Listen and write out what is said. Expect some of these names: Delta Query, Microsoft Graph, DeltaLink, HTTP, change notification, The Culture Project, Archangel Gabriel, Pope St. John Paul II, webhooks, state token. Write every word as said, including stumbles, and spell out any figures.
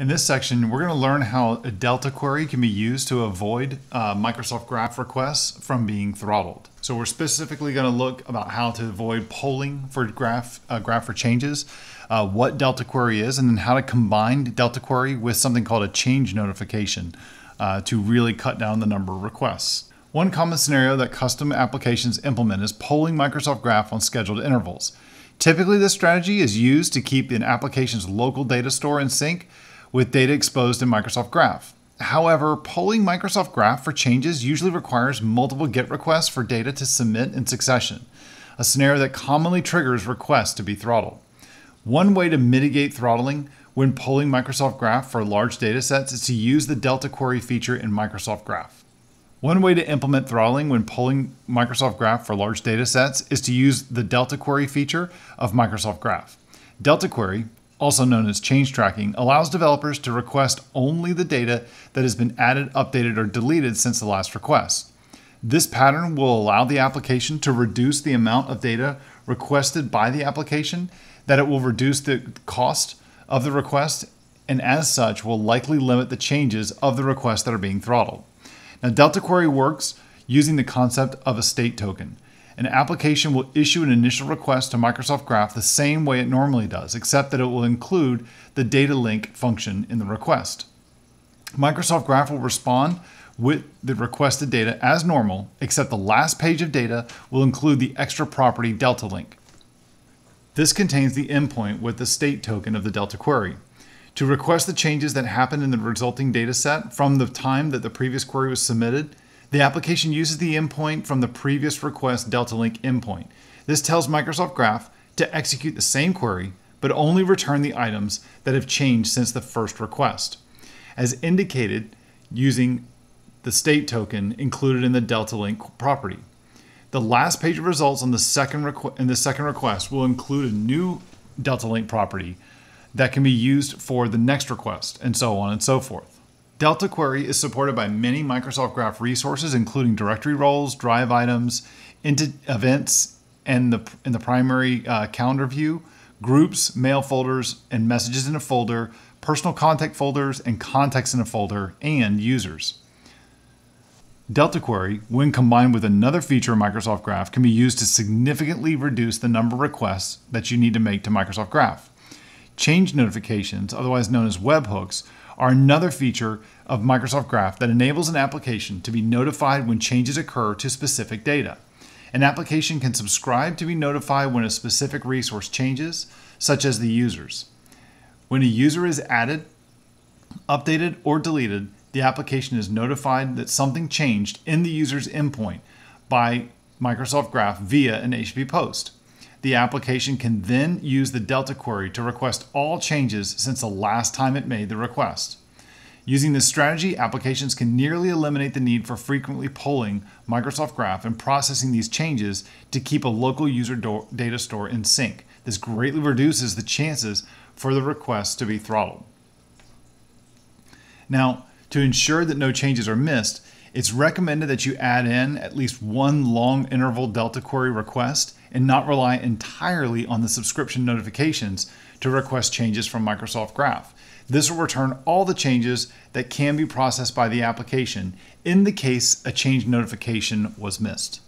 In this section, we're going to learn how a Delta query can be used to avoid uh, Microsoft Graph requests from being throttled. So we're specifically going to look about how to avoid polling for graph, uh, graph for changes, uh, what Delta query is, and then how to combine Delta query with something called a change notification uh, to really cut down the number of requests. One common scenario that custom applications implement is polling Microsoft Graph on scheduled intervals. Typically, this strategy is used to keep an application's local data store in sync with data exposed in Microsoft Graph. However, polling Microsoft Graph for changes usually requires multiple GET requests for data to submit in succession, a scenario that commonly triggers requests to be throttled. One way to mitigate throttling when polling Microsoft Graph for large data sets is to use the Delta Query feature in Microsoft Graph. One way to implement throttling when polling Microsoft Graph for large data sets is to use the Delta Query feature of Microsoft Graph. Delta Query, also known as change tracking, allows developers to request only the data that has been added, updated, or deleted since the last request. This pattern will allow the application to reduce the amount of data requested by the application, that it will reduce the cost of the request, and as such will likely limit the changes of the requests that are being throttled. Now, Delta Query works using the concept of a state token. An application will issue an initial request to Microsoft Graph the same way it normally does, except that it will include the data link function in the request. Microsoft Graph will respond with the requested data as normal, except the last page of data will include the extra property DeltaLink. This contains the endpoint with the state token of the Delta Query. To request the changes that happened in the resulting dataset from the time that the previous query was submitted, the application uses the endpoint from the previous request DeltaLink endpoint. This tells Microsoft Graph to execute the same query, but only return the items that have changed since the first request, as indicated using the state token included in the DeltaLink property. The last page of results on the second in the second request will include a new DeltaLink property that can be used for the next request, and so on and so forth. Delta Query is supported by many Microsoft Graph resources, including directory roles, drive items, events, and the, and the primary uh, calendar view, groups, mail folders, and messages in a folder, personal contact folders, and contacts in a folder, and users. Delta Query, when combined with another feature of Microsoft Graph, can be used to significantly reduce the number of requests that you need to make to Microsoft Graph. Change notifications, otherwise known as webhooks, are another feature of Microsoft Graph that enables an application to be notified when changes occur to specific data. An application can subscribe to be notified when a specific resource changes, such as the users. When a user is added, updated, or deleted, the application is notified that something changed in the user's endpoint by Microsoft Graph via an H T T P post. The application can then use the Delta Query to request all changes since the last time it made the request. Using this strategy, applications can nearly eliminate the need for frequently polling Microsoft Graph and processing these changes to keep a local user data store in sync. This greatly reduces the chances for the requests to be throttled. Now, to ensure that no changes are missed, it's recommended that you add in at least one long interval Delta Query request and not rely entirely on the subscription notifications to request changes from Microsoft Graph. This will return all the changes that can be processed by the application in the case a change notification was missed.